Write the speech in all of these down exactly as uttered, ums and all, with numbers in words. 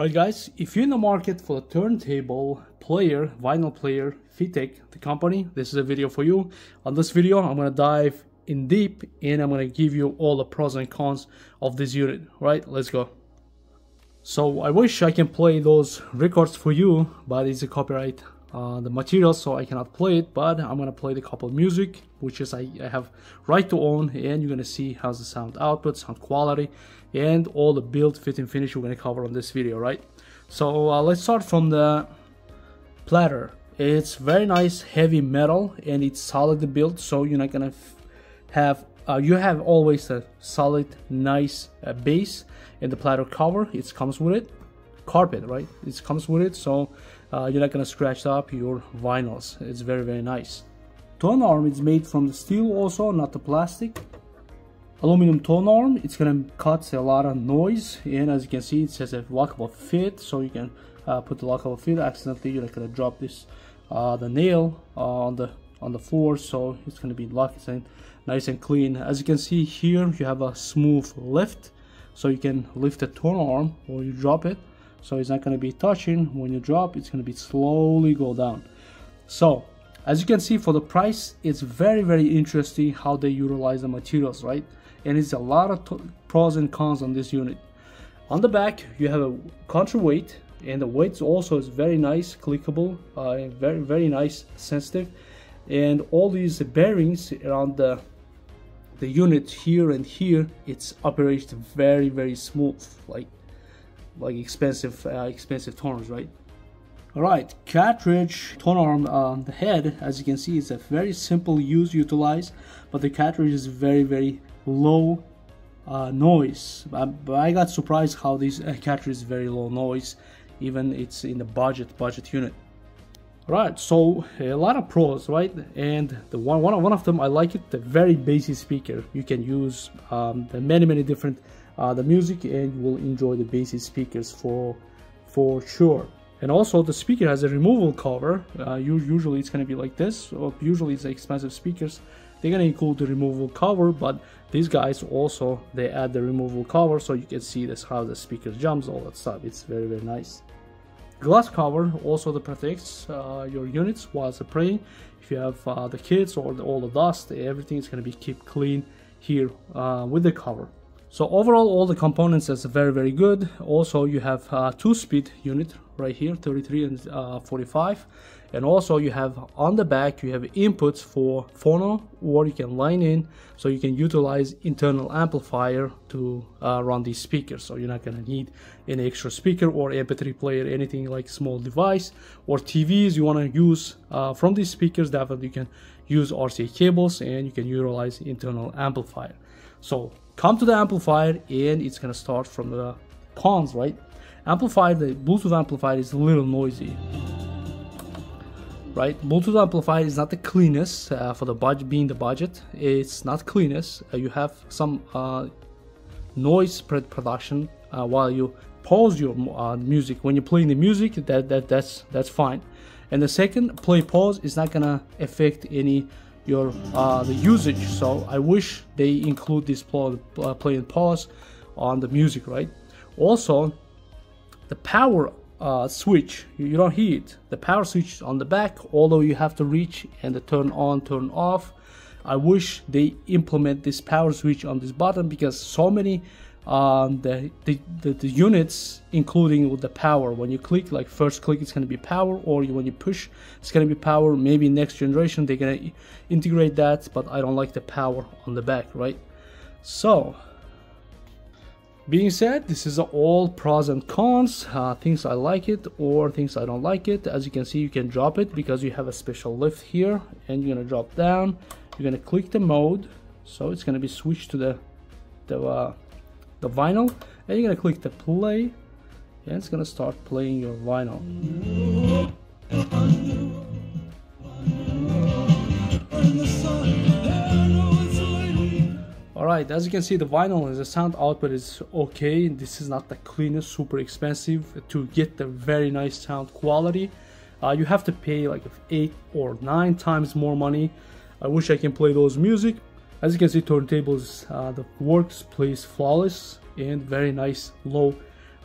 Alright guys, if you're in the market for a turntable player, vinyl player, FEKTIK, the company, this is a video for you. On this video, I'm going to dive in deep and I'm going to give you all the pros and cons of this unit. Right, let's go. So I wish I can play those records for you, but it's a copyright uh, the material, so I cannot play it, but I'm going to play the couple music, which is I, I have right to own, and you're going to see how's the sound output, sound quality, and all the build, fit, and finish we're going to cover on this video, right? So uh, let's start from the platter. It's very nice heavy metal, and it's solid build, so you're not going to have Uh, you have always a solid, nice uh, base, and the platter cover, it comes with it, carpet, right? It comes with it, so uh, you're not gonna scratch up your vinyls. It's very, very nice. Tone arm is made from the steel also, not the plastic. Aluminum tone arm, it's gonna cut a lot of noise, and as you can see, it says a lockable fit, so you can uh, put the lockable fit. Accidentally, you're not gonna drop this uh, the nail uh, on the on the floor, so it's going to be locked and nice and clean. As you can see here, you have a smooth lift, so you can lift the tone arm or you drop it, so it's not going to be touching. When you drop, it's going to be slowly go down. So as you can see, for the price, it's very, very interesting how they utilize the materials, right? And it's a lot of pros and cons on this unit. On the back, you have a counterweight, and the weight also is very nice, clickable, uh, and very, very nice, sensitive. And all these bearings around the the unit here and here, it's operated very, very smooth, like like expensive uh, expensive toners, right? All right, cartridge tone arm on the head, as you can see, it's a very simple use utilized, but the cartridge is very, very low uh, noise. But I got surprised how this uh, cartridge is very low noise, even it's in the budget budget unit. Right, so a lot of pros, right? And the one, one, one of them, I like it, the very basic speaker. You can use um, the many, many different uh, the music, and you will enjoy the basic speakers for for sure. And also, the speaker has a removable cover. Uh, you, usually, it's gonna be like this. Or usually, it's expensive speakers. They're gonna include the removable cover, but these guys also they add the removable cover, so you can see this how the speaker jumps, all that stuff. It's very, very nice. Glass cover also that protects uh, your units while spraying. If you have uh, the kids or the, all the dust, everything is going to be kept clean here uh, with the cover. So overall, all the components is very, very good. Also, you have uh, two-speed unit right here, thirty-three and uh, forty-five. And also, you have on the back, you have inputs for phono, or you can line in, so you can utilize internal amplifier to uh, run these speakers. So you're not gonna need any extra speaker or M P three player, anything like small device or T Vs you wanna use uh, from these speakers. Definitely you can use R C A cables, and you can utilize internal amplifier. So come to the amplifier, and it's gonna start from the cons, right? Amplifier, the Bluetooth amplifier is a little noisy, right? Bluetooth amplifier is not the cleanest uh, for the budget, being the budget. It's not cleanest. Uh, you have some uh, noise production uh, while you pause your uh, music. When you're playing the music, that that that's that's fine. And the second, play pause is not gonna affect any your uh, the usage. So I wish they include this play, uh, play and pause on the music, right? Also, the power uh, switch, you don't hear it. The power switch is on the back, although you have to reach and the turn on, turn off. I wish they implement this power switch on this button, because so many um, the, the, the, the units, including with the power, when you click, like first click, it's gonna be power, or you, when you push, it's gonna be power. Maybe next generation, they're gonna integrate that, but I don't like the power on the back, right? So, being said, this is all pros and cons, uh, things I like it or things I don't like it. As you can see, you can drop it because you have a special lift here, and you're gonna drop down, you're gonna click the mode, so it's gonna be switched to the the, uh, the vinyl, and you're gonna click the play, and it's gonna start playing your vinyl. Alright, as you can see, the vinyl is the sound output is okay. This is not the cleanest, super expensive to get the very nice sound quality. Uh, you have to pay like eight or nine times more money. I wish I can play those music. As you can see, turntables, uh, the works plays flawless, and very nice low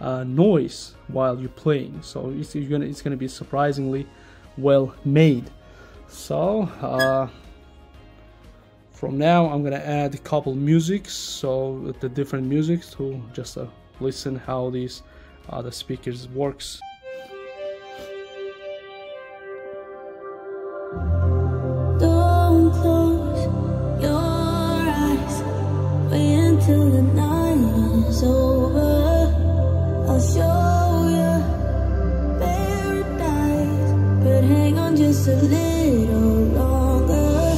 uh, noise while you're playing. So it's, you're gonna, it's gonna be surprisingly well made. So uh, from now I'm gonna add a couple musics, so the different musics, to just uh, listen how these uh, the speakers works. Just a little longer,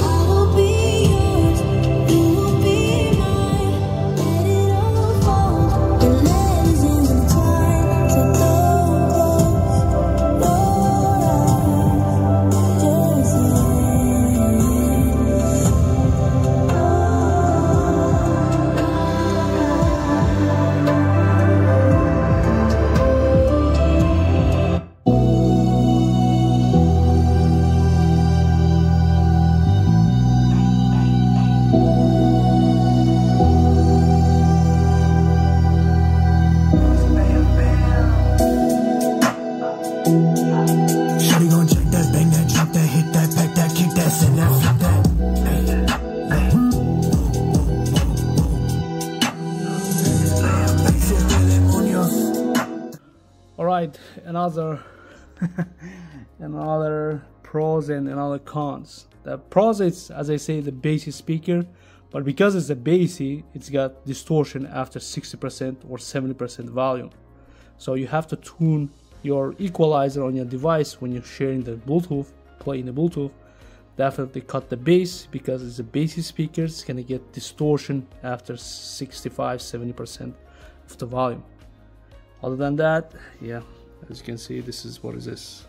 I will be yours, you will be mine. Let it all fall, the letters and the time. So don't close your eyes, just you. Alright, another another pros and another cons. The pros is, as I say, the bassy speaker, but because it's a bassy, it's got distortion after sixty percent or seventy percent volume. So you have to tune your equalizer on your device when you're sharing the Bluetooth, playing the Bluetooth. Definitely cut the bass, because it's a bassy speaker, it's gonna get distortion after sixty-five to seventy percent of the volume. Other than that, yeah, as you can see, this is what is this.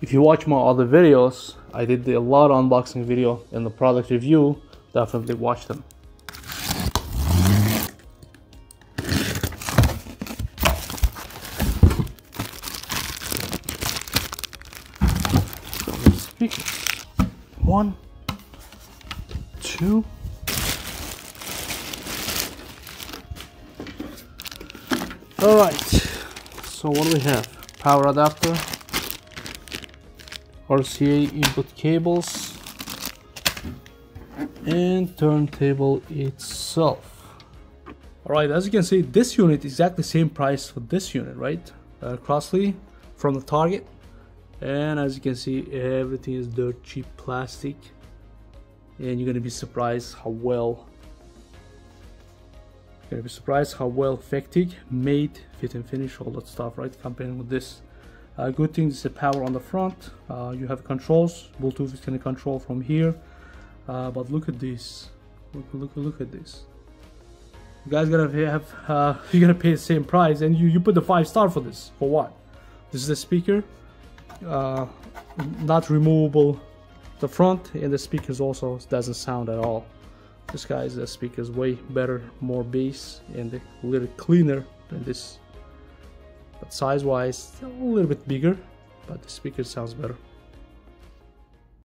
If you watch my other videos, I did a lot of unboxing video and the product review, definitely watch them. One, two, all right, so what do we have? Power adapter, R C A input cables, and turntable itself. All right, as you can see, this unit is exactly the same price for this unit, right? Uh, Crosley from the Target. And as you can see, everything is dirt cheap plastic, and you're gonna be surprised how well you're gonna be surprised how well FEKTIK made fit and finish all that stuff, right? Comparing with this, uh, good thing is the power on the front. Uh, you have controls. Bluetooth is gonna control from here. Uh, but look at this. Look! Look! Look at this. You guys gotta have. Uh, you're gonna pay the same price, and you you put the five star for this. For what? This is a speaker. Uh, not removable the front, and the speakers also doesn't sound at all. This guy's the speakers way better, more bass, and a little cleaner than this, but size wise a little bit bigger, but the speaker sounds better.